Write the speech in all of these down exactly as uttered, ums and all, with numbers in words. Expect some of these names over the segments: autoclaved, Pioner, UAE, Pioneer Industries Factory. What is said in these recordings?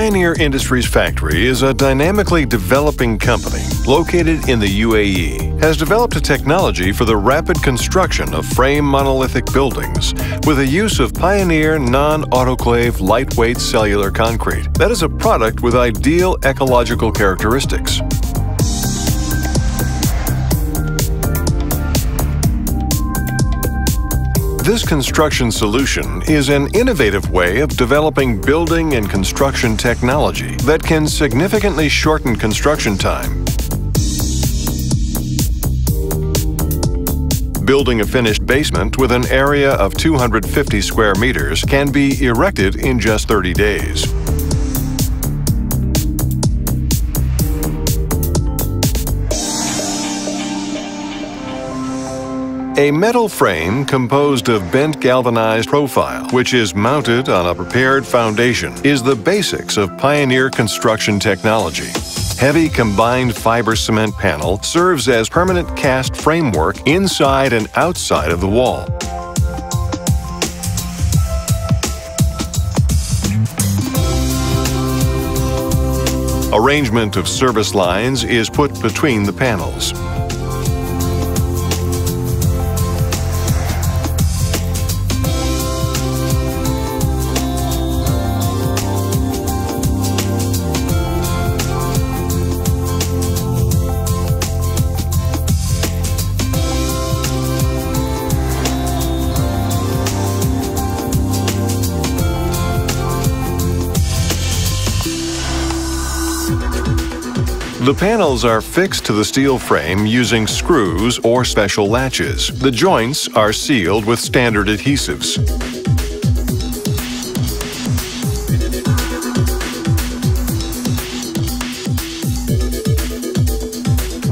Pioneer Industries Factory is a dynamically developing company located in the U A E, has developed a technology for the rapid construction of frame monolithic buildings with the use of Pioneer non-autoclave lightweight cellular concrete. That is a product with ideal ecological characteristics. This construction solution is an innovative way of developing building and construction technology that can significantly shorten construction time. Building a finished basement with an area of two hundred fifty square meters can be erected in just thirty days. A metal frame composed of bent galvanized profile, which is mounted on a prepared foundation, is the basics of Pioneer construction technology. Heavy combined fiber cement panel serves as permanent cast framework inside and outside of the wall. Arrangement of service lines is put between the panels. The panels are fixed to the steel frame using screws or special latches. The joints are sealed with standard adhesives.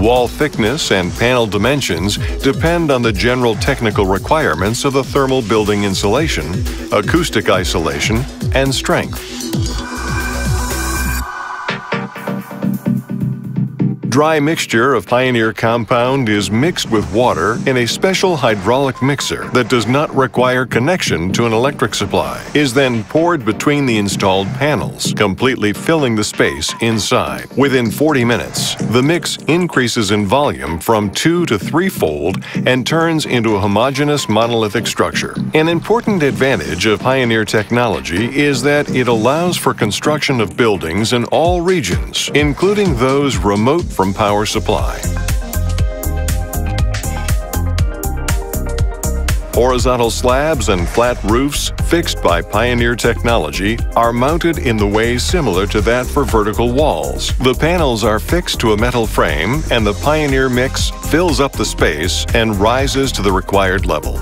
Wall thickness and panel dimensions depend on the general technical requirements of the thermal building insulation, acoustic isolation, and strength. Dry mixture of Pioneer compound is mixed with water in a special hydraulic mixer that does not require connection to an electric supply, is then poured between the installed panels, completely filling the space inside. Within forty minutes, the mix increases in volume from two to threefold and turns into a homogeneous monolithic structure. An important advantage of Pioneer technology is that it allows for construction of buildings in all regions, including those remote from power supply. Horizontal slabs and flat roofs fixed by Pioneer technology are mounted in the way similar to that for vertical walls. The panels are fixed to a metal frame and the Pioneer mix fills up the space and rises to the required level.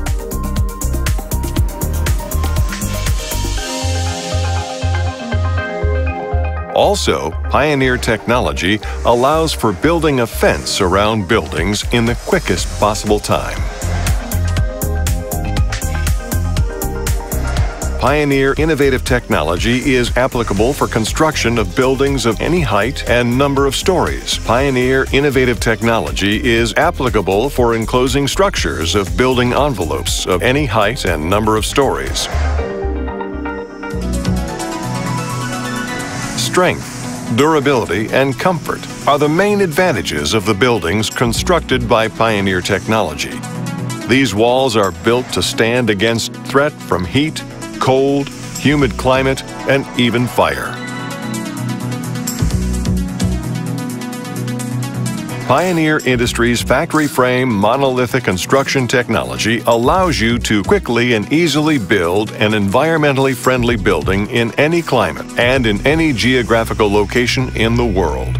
Also, Pioneer technology allows for building a fence around buildings in the quickest possible time. Pioneer innovative technology is applicable for construction of buildings of any height and number of stories. Pioneer innovative technology is applicable for enclosing structures of building envelopes of any height and number of stories. Strength, durability, and comfort are the main advantages of the buildings constructed by Pioneer technology. These walls are built to stand against threat from heat, cold, humid climate, and even fire. Pioneer Industries factory frame monolithic construction technology allows you to quickly and easily build an environmentally friendly building in any climate and in any geographical location in the world.